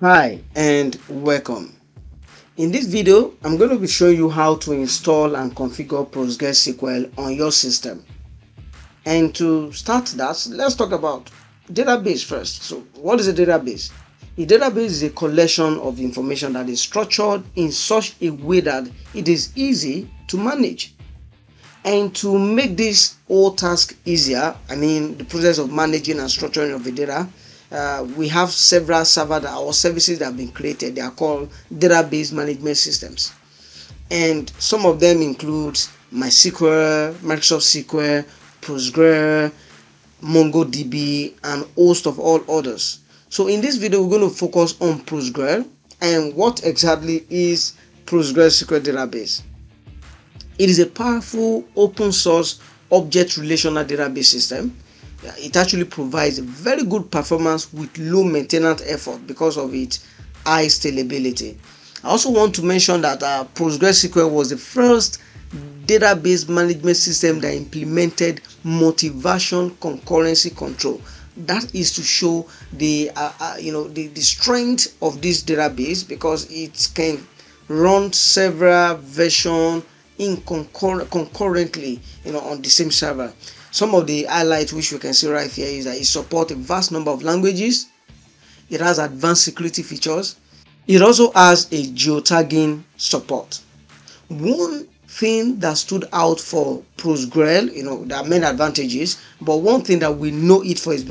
Hi and welcome. In this video, I'm going to be showing you how to install and configure PostgreSQL on your system. And to start that, let's talk about database first. So what is a database? A database is a collection of information that is structured in such a way that it is easy to manage. And to make this whole task easier, I mean the process of managing and structuring of the data, we have several servers or services that have been created. They are called database management systems, and some of them include MySQL, Microsoft SQL, Postgres, MongoDB, and host of all others. So in this video, we're going to focus on Postgres and what exactly is PostgreSQL database. It is a powerful open source object relational database system. It actually provides very good performance with low maintenance effort because of its high scalability. I also want to mention that PostgreSQL was the first database management system that implemented multi-version concurrency control. That is to show the strength of this database, because it can run several versions concurrently, on the same server. Some of the highlights which you can see right here is that it supports a vast number of languages. It has advanced security features. It also has a geotagging support. One thing that stood out for Postgres, there are many advantages, but one thing that we know it for is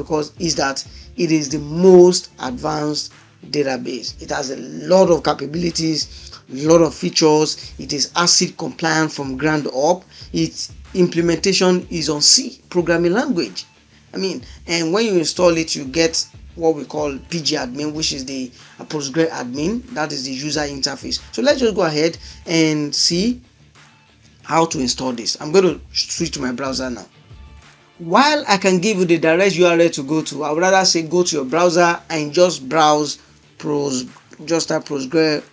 that it is the most advanced database. It has a lot of capabilities, a lot of features. It is ACID compliant from ground up. It's implementation is on C programming language. And when you install it, you get what we call PGAdmin, which is the Postgres admin. That is the user interface. So let's just go ahead and see how to install this. I'm going to switch to my browser now. While I can give you the direct URL to go to, I would rather say go to your browser and just browse PostgreSQL,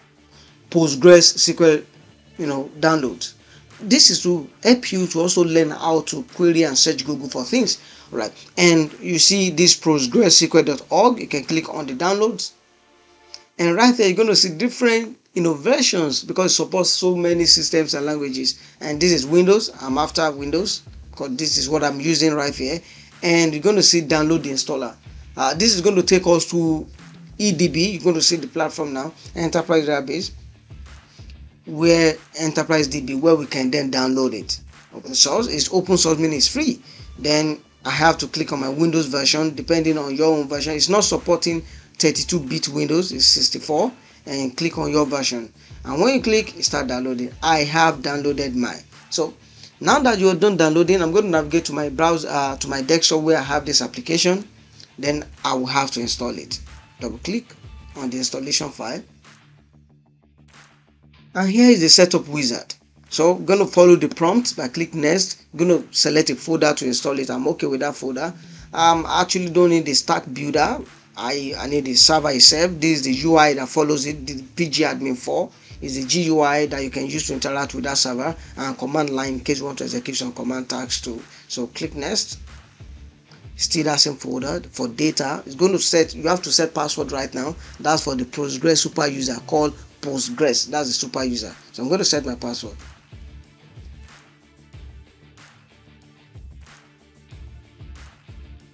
downloads. This is to help you to also learn how to query and search Google for things, right? And you see this PostgreSQL.org. You can click on the downloads, and right there you're going to see different versions, because it supports so many systems and languages. And this is Windows. I'm after Windows because this is what I'm using right here. And you're going to see download the installer. This is going to take us to EDB. You're going to see the platform now, Enterprise Database, where Enterprise DB, where we can then download it. Open source is open source, meaning it's free. Then I have to click on my Windows version. Depending on your own version, it's not supporting 32-bit Windows, it's 64, and click on your version. And when you click, it starts downloading. I have downloaded mine. So now that you're done downloading, I'm going to navigate to my browser, to my desktop where I have this application. Then I will have to install it. Double click on the installation file. And here is the setup wizard. So I'm going to follow the prompt by click next. I'm going to select a folder to install it. I'm okay with that folder. I actually don't need the stack builder. I need the server itself. This is the UI that follows it. The PGAdmin4 is the GUI that you can use to interact with that server, and command line in case you want to execute some command tags too. So click next. Still that same folder for data. It's going to set. You have to set password right now. That's for the Postgres super user called Postgres. That's the super user. So I'm going to set my password.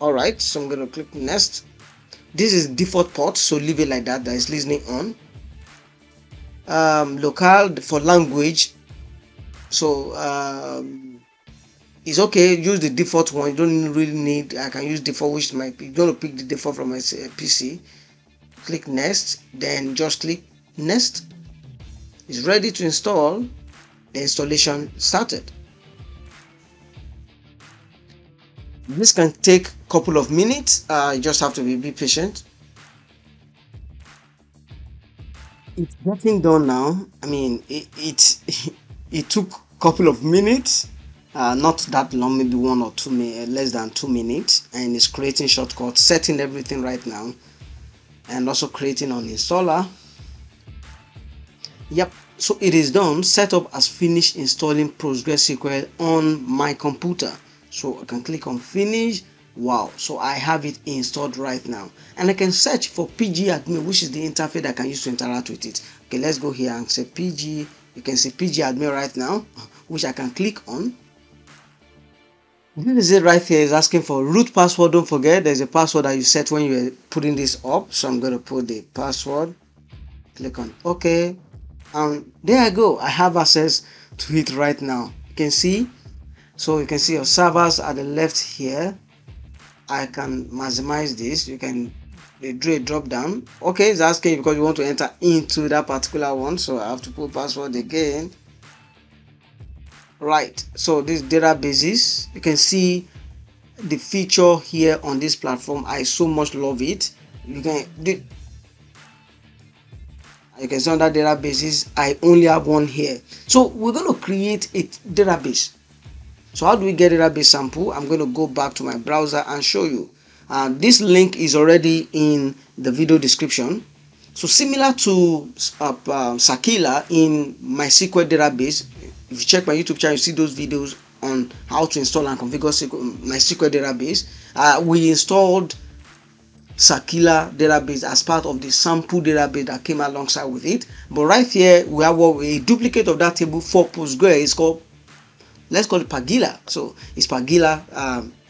All right. So I'm going to click next. This is default port, so leave it like that. That is listening on. Local for language. So it's okay. Use the default one. You don't really need. I can use default, which my. You're going to pick the default from my PC. Click next. Then just click next. Is ready to install. The installation started. This can take a couple of minutes. You just have to be patient. It's getting done now. It took a couple of minutes, not that long, maybe 1 or 2 minutes, less than 2 minutes, and it's creating shortcuts, setting everything right now, and also creating an installer. Yep, so it is done. Setup has finished installing PostgreSQL on my computer. So I can click on finish Wow, so I have it installed right now, and I can search for pgadmin, which is the interface I can use to interact with it. Okay, let's go here and say pg. You can see pgadmin right now, which I can click on. This is it right here. It's asking for root password. Don't forget, there's a password that you set when you're putting this up. So I'm going to put the password. Click on OK. And there I go. I have access to it right now. You can see. So you can see your servers at the left here. I can maximize this. You can do a drop down. OK, it's asking because you want to enter into that particular one. So I have to put password again. Right, so this databases, you can see the feature here on this platform. I so much love it. You can see under databases, I only have one here. So we're going to create a database. So how do we get database sample? I'm going to go back to my browser and show you. This link is already in the video description. So similar to Sakila in MySQL database. If you check my YouTube channel, you see those videos on how to install and configure MySQL database. We installed Sakila database as part of the sample database that came alongside with it. But right here, we have a duplicate of that table for Postgres. It's called, let's call it Pagila. So it's Pagila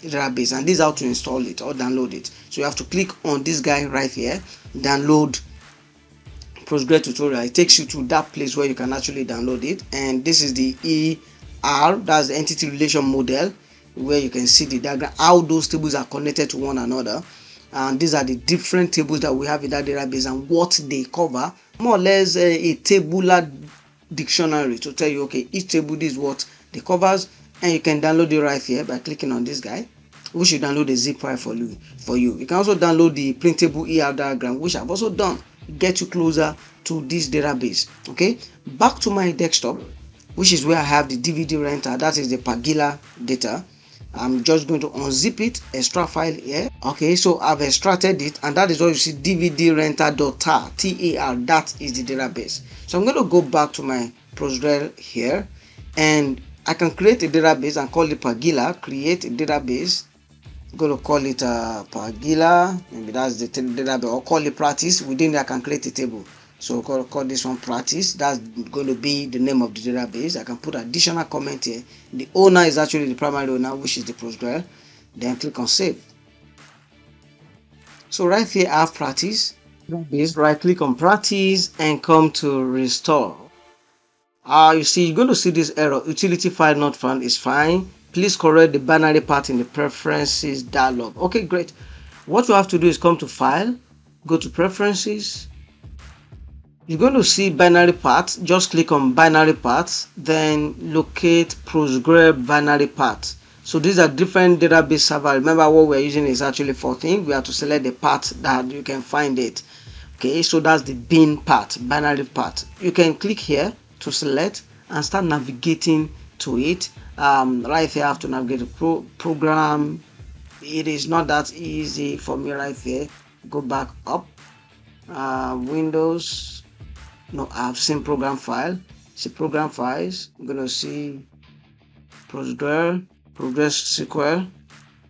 database, and this is how to install it or download it. So you have to click on this guy right here, download Postgres tutorial. It takes you to that place where you can actually download it, and this is the ER, that's the entity relation model, where you can see the diagram how those tables are connected to one another. And these are the different tables that we have in that database and what they cover, more or less a tabular dictionary to tell you, okay, each table is what they covers. And you can download it right here by clicking on this guy, which you download the zip file for you. You can also download the printable ER diagram, which I've also done, get you closer to this database. Okay, back to my desktop, which is where I have the DVD renter, that is the Pagila data. I'm just going to unzip it, extract file here. Okay, so I've extracted it, and that is what you see, DVD renter.tar, T-A-R, that is the database. So I'm going to go back to my Postgres here, and I can create a database and call it Pagila. Create a database. I'm going to call it Pagila, maybe that's the database, or call it practice. Within that I can create a table, so call this one practice. That's going to be the name of the database. I can put additional comment here. The owner is actually the primary owner, which is the Postgres. Then click on save. So right here I have practice database. Right click on practice and come to restore. You see, you're going to see this error, utility file not found is fine. Please correct the binary part in the preferences dialog. Okay, great. What you have to do is come to file, go to preferences. You're going to see binary parts. Just click on binary parts, then locate Postgres binary parts. So these are different database server. Remember, what we're using is actually 14. We have to select the part that you can find it. Okay, so that's the bin part, binary part. You can click here to select and start navigating to it. Right here I have to navigate the program. It is not that easy for me right here. Go back up, Windows. No, I've seen program file. See program files. I'm gonna see Postgres SQL.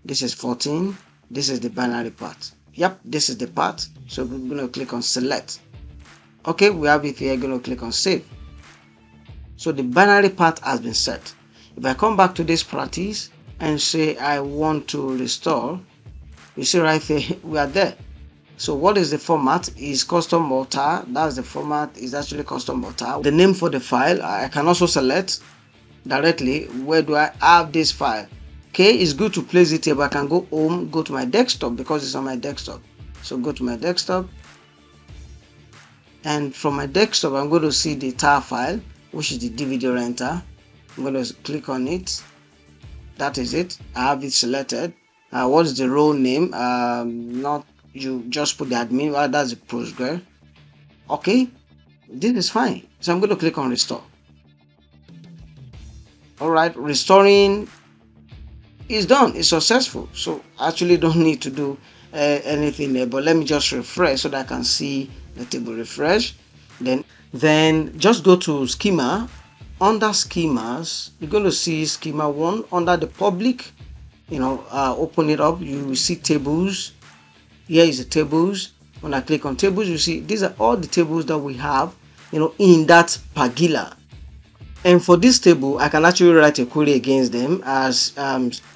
This is 14. This is the binary part. Yep, this is the part. So we're gonna click on select. Okay, we have it here. Gonna click on save. So the binary part has been set. If I come back to this practice and say I want to restore, you see right here we are there. So what is the format? Is custom or tar. That's the format, is actually custom or tar. The name for the file, I can also select directly. Where do I have this file? Okay, it's good to place it here, but I can go home, go to my desktop because it's on my desktop. So go to my desktop, and from my desktop I'm going to see the tar file, which is the DVD renter. I'm going to click on it. That is it. I have it selected. What's the role name? Not you, just put the admin. Well, that's the Postgres. Okay, this is fine. So I'm going to click on restore. All right, restoring is done. It's successful. So actually don't need to do anything there. But let me just refresh so that I can see the table. Refresh. Then just go to schema. Under schemas, you're going to see schema 1 under the public. open it up, you will see tables. Here is the tables. When I click on tables, you see these are all the tables that we have, in that Pagila. And for this table, I can actually write a query against them, as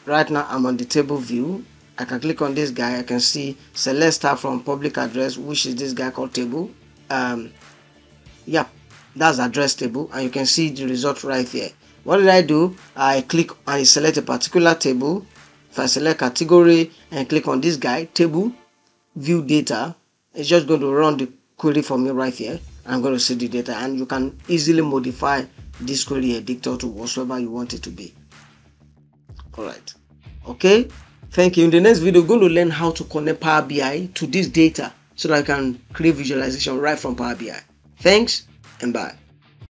right now I'm on the table view. I can click on this guy. I can see select star from public address, which is this guy called table. Yeah, that's address table, and you can see the result right here. What did I do? I click and select a particular table. If I select category and click on this guy, table, view data, it's just going to run the query for me right here. I'm going to see the data, and you can easily modify this query editor to whatsoever you want it to be. All right. Okay. Thank you. In the next video, we're going to learn how to connect Power BI to this data so that I can create visualization right from Power BI. Thanks and bye.